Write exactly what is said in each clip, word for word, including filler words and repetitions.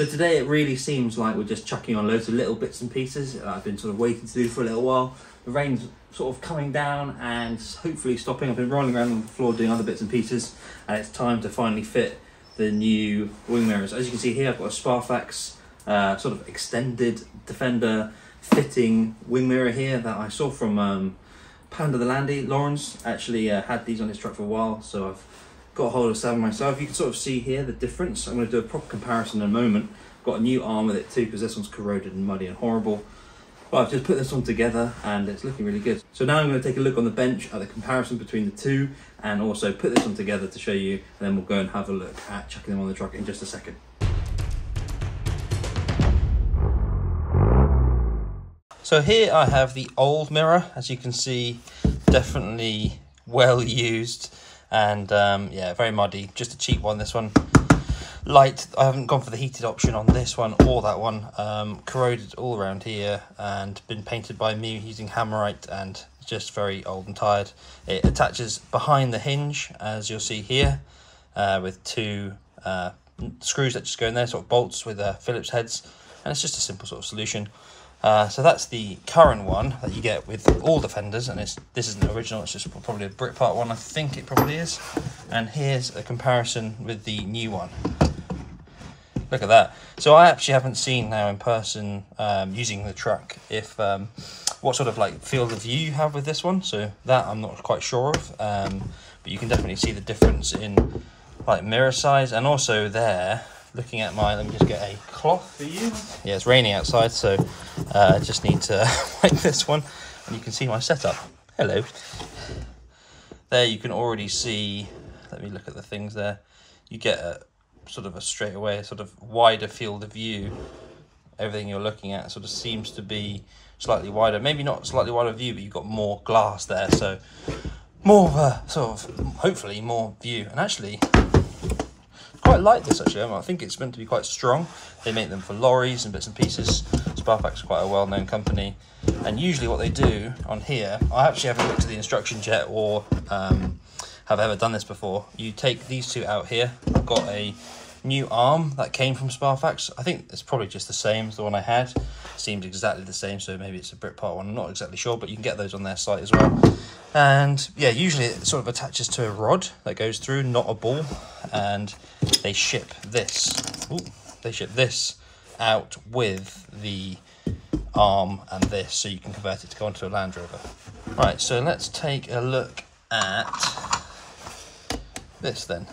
So today it really seems like we're just chucking on loads of little bits and pieces that I've been sort of waiting to do for a little while. The rain's sort of coming down and hopefully stopping. I've been rolling around on the floor doing other bits and pieces, and it's time to finally fit the new wing mirrors. As you can see here, I've got a Spafax uh, sort of extended Defender fitting wing mirror here that I saw from um, Panda the Landy. Lawrence actually uh, had these on his truck for a while, so I've got a hold of some myself. You can sort of see here the difference. I'm going to do a proper comparison in a moment. Got a new arm with it too, because this one's corroded and muddy and horrible. But I've just put this one together and it's looking really good. So now I'm going to take a look on the bench at the comparison between the two, and also put this one together to show you, and then we'll go and have a look at chucking them on the truck in just a second. So here I have the old mirror, as you can see, definitely well used. And um, yeah, very muddy, just a cheap one, this one. Light, I haven't gone for the heated option on this one or that one. Um, corroded all around here and been painted by me using Hammerite and just very old and tired. It attaches behind the hinge, as you'll see here, uh, with two uh, screws that just go in there, sort of bolts with uh, Phillips heads. And it's just a simple sort of solution. Uh, so that's the current one that you get with all the fenders, and it's, this isn't original, it's just probably a Britpart one, I think it probably is. And here's a comparison with the new one. Look at that. So I actually haven't seen now in person um, using the truck if um, what sort of like field of view you have with this one, so that I'm not quite sure of, um, but you can definitely see the difference in like mirror size. And also there, looking at my, let me just get a cloth for you. Yeah, it's raining outside, so uh, I just need to wipe this one, and you can see my setup. Hello. There you can already see, let me look at the things there. You get a sort of a straight away, sort of wider field of view. Everything you're looking at sort of seems to be slightly wider. Maybe not slightly wider view, but you've got more glass there, so more of a sort of, hopefully more view. And actually, quite like this actually. I think it's meant to be quite strong. They make them for lorries and bits and pieces. Spafax is quite a well-known company, and usually what they do on here, I actually haven't looked at the instructions yet, or um, have ever done this before. You take these two out here. I've got a new arm that came from Spafax. I think it's probably just the same as the one I had. Seems exactly the same, so maybe it's a Britpart one. I'm not exactly sure, but you can get those on their site as well. And yeah, usually it sort of attaches to a rod that goes through, not a ball. And they ship this. Ooh, they ship this out with the arm and this, so you can convert it to go onto a Land Rover. Right, so let's take a look at this then.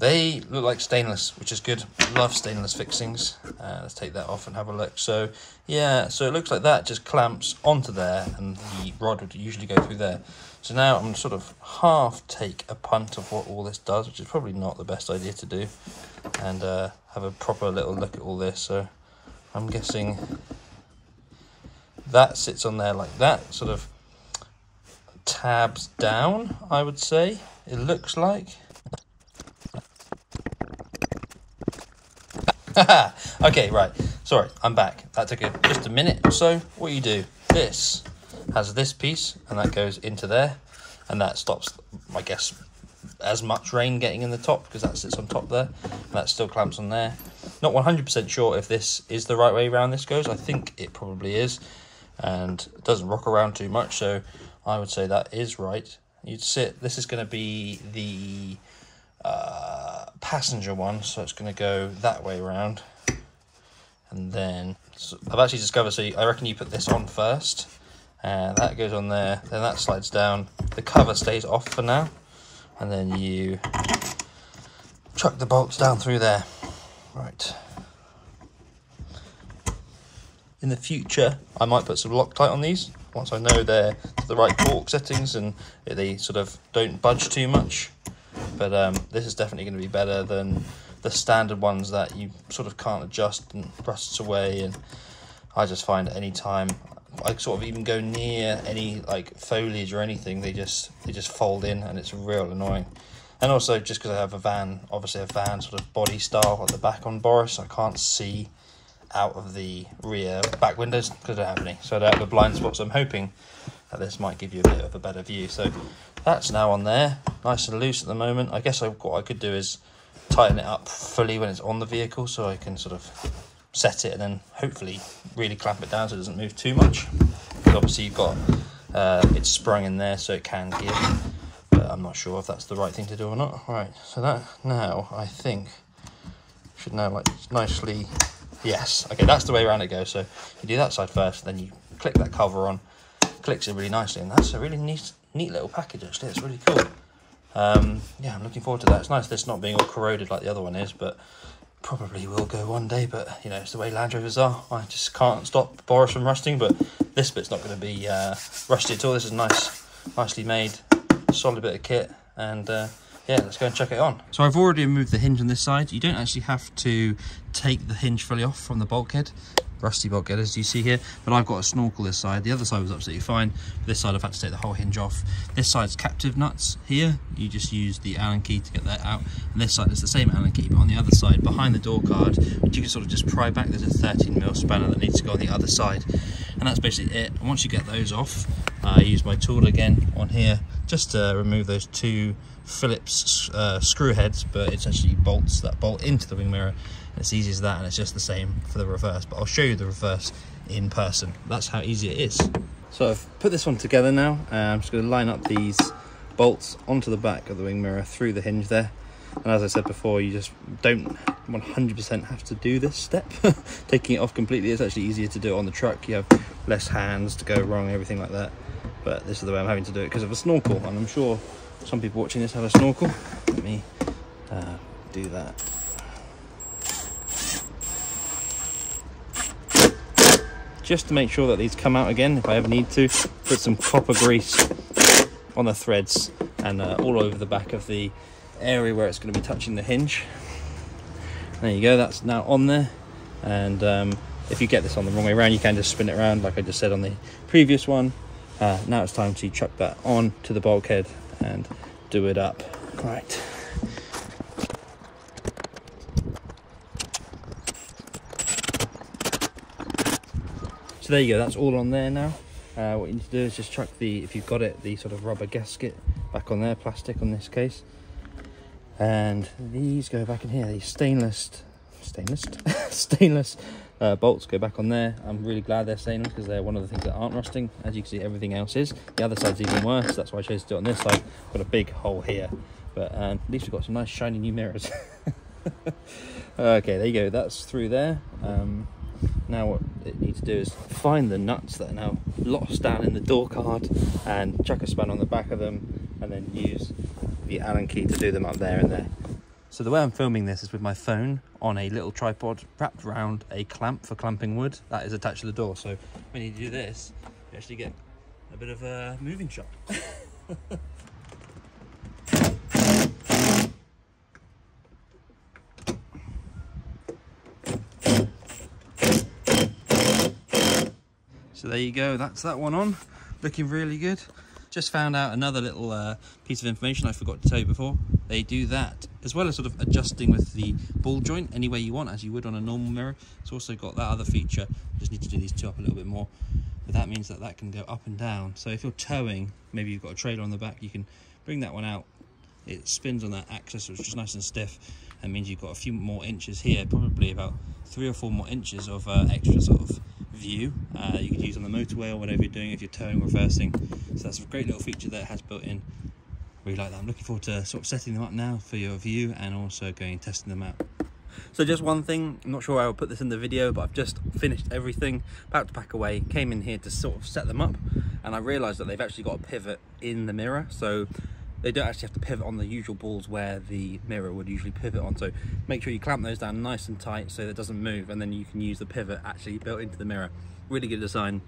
They look like stainless, which is good. Love stainless fixings. Uh, let's take that off and have a look. So yeah, so it looks like that just clamps onto there, and the rod would usually go through there. So now I'm sort of half take a punt of what all this does, which is probably not the best idea to do, and uh, have a proper little look at all this. So I'm guessing that sits on there like that, sort of tabs down, I would say, it looks like. Okay, right, sorry, I'm back. That took a, just a minute or so. What you do, this has this piece, and that goes into there, and that stops, I guess, as much rain getting in the top, because that sits on top there, and that still clamps on there. Not one hundred percent sure if this is the right way around this goes. I think it probably is, and it doesn't rock around too much, so I would say that is right. You'd sit, this is going to be the uh passenger one, so it's going to go that way around. And then so I've actually discovered, so I reckon you put this on first, and that goes on there, then that slides down, the cover stays off for now, and then you chuck the bolts down through there. Right, in the future I might put some Loctite on these once I know they're to the right torque settings and they sort of don't budge too much. But um, this is definitely going to be better than the standard ones that you sort of can't adjust and rusts away. And I just find any time I sort of even go near any like foliage or anything, they just they just fold in, and it's real annoying. And also just because I have a van, obviously a van sort of body style at the back on Boris, I can't see out of the rear back windows because I don't have any. So I don't have the blind spots. I'm hoping that this might give you a bit of a better view. So That's now on there, nice and loose at the moment. I guess I, what I could do is tighten it up fully when it's on the vehicle, so I can sort of set it and then hopefully really clamp it down so it doesn't move too much. Because obviously you've got uh, it's sprung in there, so it can give. But I'm not sure if that's the right thing to do or not. All right, so that now I think should now like nicely. Yes, okay, that's the way around it goes. So you do that side first, then you click that cover on, clicks it really nicely, and that's a really neat, neat little package actually. It's really cool. Um, yeah, I'm looking forward to that. It's nice this not being all corroded like the other one is, but probably will go one day. But you know, it's the way Land Rovers are. I just can't stop Boris from rusting, but this bit's not going to be uh, rusty at all. This is nice, nicely made, solid bit of kit, and uh, yeah, let's go and check it on. So I've already removed the hinge on this side. You don't actually have to take the hinge fully off from the bulkhead, rusty bulkhead as you see here, but I've got a snorkel this side. The other side was absolutely fine. This side I've had to take the whole hinge off. This side's captive nuts here. You just use the Allen key to get that out. And this side is the same Allen key, but on the other side, behind the door guard, which you can sort of just pry back, there's a thirteen mil spanner that needs to go on the other side. And that's basically it. And once you get those off, I use my tool again on here just to remove those two Phillips uh, screw heads, but it's actually bolts that bolt into the wing mirror. And it's easy as that, and it's just the same for the reverse, but I'll show you the reverse in person. That's how easy it is. So I've put this one together now, and I'm just going to line up these bolts onto the back of the wing mirror through the hinge there. And as I said before, you just don't one hundred percent have to do this step. Taking it off completely, it's actually easier to do it on the truck. You have less hands to go wrong, everything like that. But this is the way I'm having to do it because of a snorkel, and I'm sure some people watching this have a snorkel. Let me uh, do that. Just to make sure that these come out again, if I ever need to, put some copper grease on the threads and uh, all over the back of the area where it's going to be touching the hinge. There you go, that's now on there. And um, if you get this on the wrong way around, you can just spin it around like I just said on the previous one. Uh, now it's time to chuck that on to the bulkhead and do it up. Right. So there you go, that's all on there now. Uh, what you need to do is just chuck the, if you've got it, the sort of rubber gasket back on there, plastic on this case. And these go back in here, these stainless, stainless, stainless uh, bolts go back on there. I'm really glad they're stainless because they're one of the things that aren't rusting. As you can see, everything else is. The other side's even worse. That's why I chose to do it on this side. Got a big hole here, but um, at least we've got some nice shiny new mirrors. Okay, there you go. That's through there. Um, now what it needs to do is find the nuts that are now lost down in the door card and chuck a span on the back of them, and then use the Allen key to do them up there and there. So the way I'm filming this is with my phone on a little tripod wrapped around a clamp for clamping wood that is attached to the door. So when you do this, you actually get a bit of a moving shot. So there you go, that's that one on, looking really good. Just found out another little uh, piece of information I forgot to tell you before. They do that as well as sort of adjusting with the ball joint any way you want, as you would on a normal mirror. It's also got that other feature. You just need to do these two up a little bit more, but that means that that can go up and down. So if you're towing, maybe you've got a trailer on the back, you can bring that one out. It spins on that axis, which is nice and stiff, and means you've got a few more inches here, probably about three or four more inches of uh, extra sort of view uh, you could use on the motorway or whatever you're doing if you're towing, reversing. So that's a great little feature that it has built in. Really like that. I'm looking forward to sort of setting them up now for your view and also going and testing them out. So just one thing, I'm not sure I'll put this in the video, but I've just finished everything, about to pack away, came in here to sort of set them up, and I realized that they've actually got a pivot in the mirror, so they don't actually have to pivot on the usual balls where the mirror would usually pivot on. So make sure you clamp those down nice and tight so that it doesn't move, and then you can use the pivot actually built into the mirror. Really good design,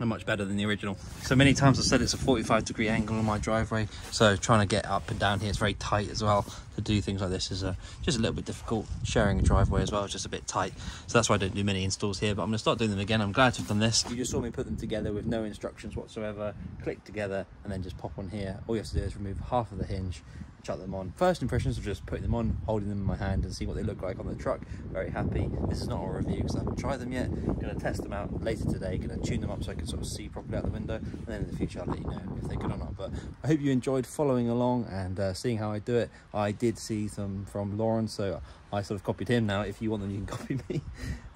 and much better than the original. So many times I've said it's a forty-five degree angle on my driveway, so trying to get up and down here, it's very tight as well. To do things like this is uh, just a little bit difficult. Sharing a driveway as well is just a bit tight, so that's why I don't do many installs here, but I'm going to start doing them again. I'm glad to have done this. You just saw me put them together with no instructions whatsoever, click together and then just pop on here. All you have to do is remove half of the hinge, chuck them on. First impressions of just putting them on, holding them in my hand and seeing what they look like on the truck. Very happy. This is not a review because I haven't tried them yet. I'm going to test them out later today, going to tune them up so I can sort of see properly out the window, and then in the future I'll let you know if they're good or not. But I hope you enjoyed following along and uh, seeing how I do it. I did see some from Lauren, so I sort of copied him. Now if you want them you can copy me.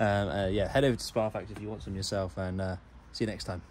Um, uh, yeah, head over to Spafax if you want some yourself, and uh, see you next time.